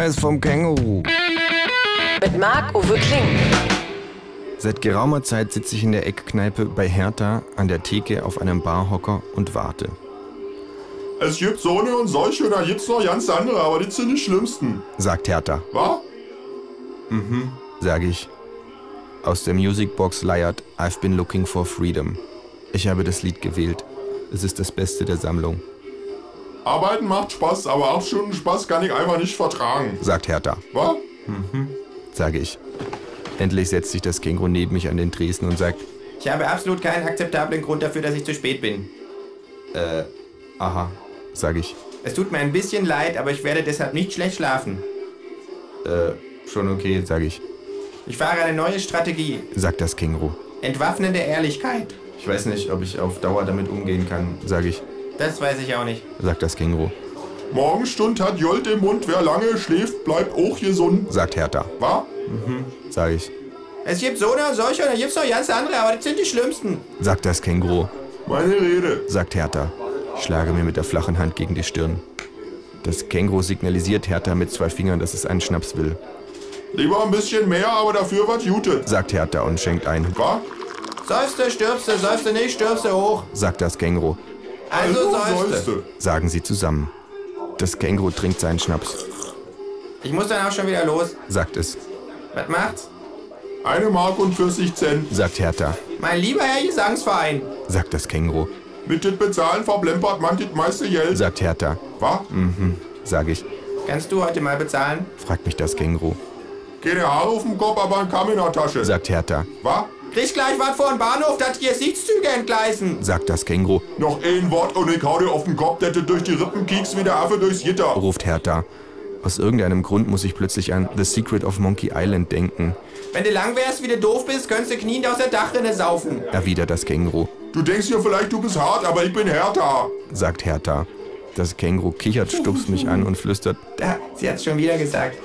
Neues vom Känguru. Mit Marc-Uwe Kling. Seit geraumer Zeit sitze ich in der Eckkneipe bei Hertha an der Theke auf einem Barhocker und warte. Es gibt so eine und solche, da gibt's noch ganz andere, aber die sind die schlimmsten, sagt Hertha. Was? Mhm, sage ich. Aus der Musicbox leiert I've Been Looking for Freedom. Ich habe das Lied gewählt. Es ist das Beste der Sammlung. Arbeiten macht Spaß, aber 8 Stunden Spaß kann ich einfach nicht vertragen, sagt Hertha. Was? Mhm, sage ich. Endlich setzt sich das Känguru neben mich an den Tresen und sagt: Ich habe absolut keinen akzeptablen Grund dafür, dass ich zu spät bin. Aha, sage ich. Es tut mir ein bisschen leid, aber ich werde deshalb nicht schlecht schlafen. Schon okay, sage ich. Ich fahre eine neue Strategie, sagt das Känguru. Entwaffnende Ehrlichkeit. Ich weiß nicht, ob ich auf Dauer damit umgehen kann, sage ich. Das weiß ich auch nicht, sagt das Känguru. Morgenstund hat Jolt im Mund, wer lange schläft, bleibt auch gesund, sagt Hertha. Wa? Mhm, sage ich. Es gibt so oder solche oder gibt's noch ganz andere, aber das sind die schlimmsten, sagt das Känguru. Meine Rede, sagt Hertha. Ich schlage mir mit der flachen Hand gegen die Stirn. Das Känguru signalisiert Hertha mit 2 Fingern, dass es einen Schnaps will. Lieber ein bisschen mehr, aber dafür was Jute, sagt Hertha und schenkt ein. Was? Seufste, stirbste, seufste nicht, stirbste hoch, sagt das Känguru. Also seufste, sagen sie zusammen. Das Känguru trinkt seinen Schnaps. Ich muss dann auch schon wieder los, sagt es. Was macht's? 1 Mark und 40 Cent, sagt Hertha. Mein lieber Herr Gesangsverein, sagt das Känguru. Mit dem Bezahlen verplempert man das meiste Geld, sagt Hertha. Was? Mhm, sage ich. Kannst du heute mal bezahlen? Fragt mich das Känguru. Keine Haare auf dem Kopf, aber ein Kamm in der Tasche, sagt Hertha. Was? Krieg gleich was vor den Bahnhof, dass hier Sichtszüge entgleisen, sagt das Känguru. Noch ein Wort und ich hau dir auf den Kopf, dass du durch die Rippen kiekst wie der Affe durchs Gitter, ruft Hertha. Aus irgendeinem Grund muss ich plötzlich an The Secret of Monkey Island denken. Wenn du lang wärst, wie du doof bist, könntest du kniend aus der Dachrinne saufen, erwidert das Känguru. Du denkst ja vielleicht, du bist hart, aber ich bin Hertha, sagt Hertha. Das Känguru kichert, stupst mich an und flüstert. Da, sie hat's schon wieder gesagt.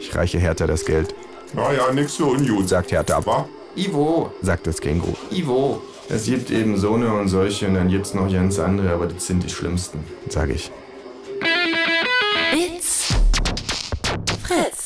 Ich reiche Hertha das Geld. Naja, nix für ungut, sagt Hertha. Aber Ivo, sagt das Känguru. Ivo. Es gibt eben so eine und solche und dann gibt's noch ganz andere, aber das sind die schlimmsten, sage ich. It's Fritz.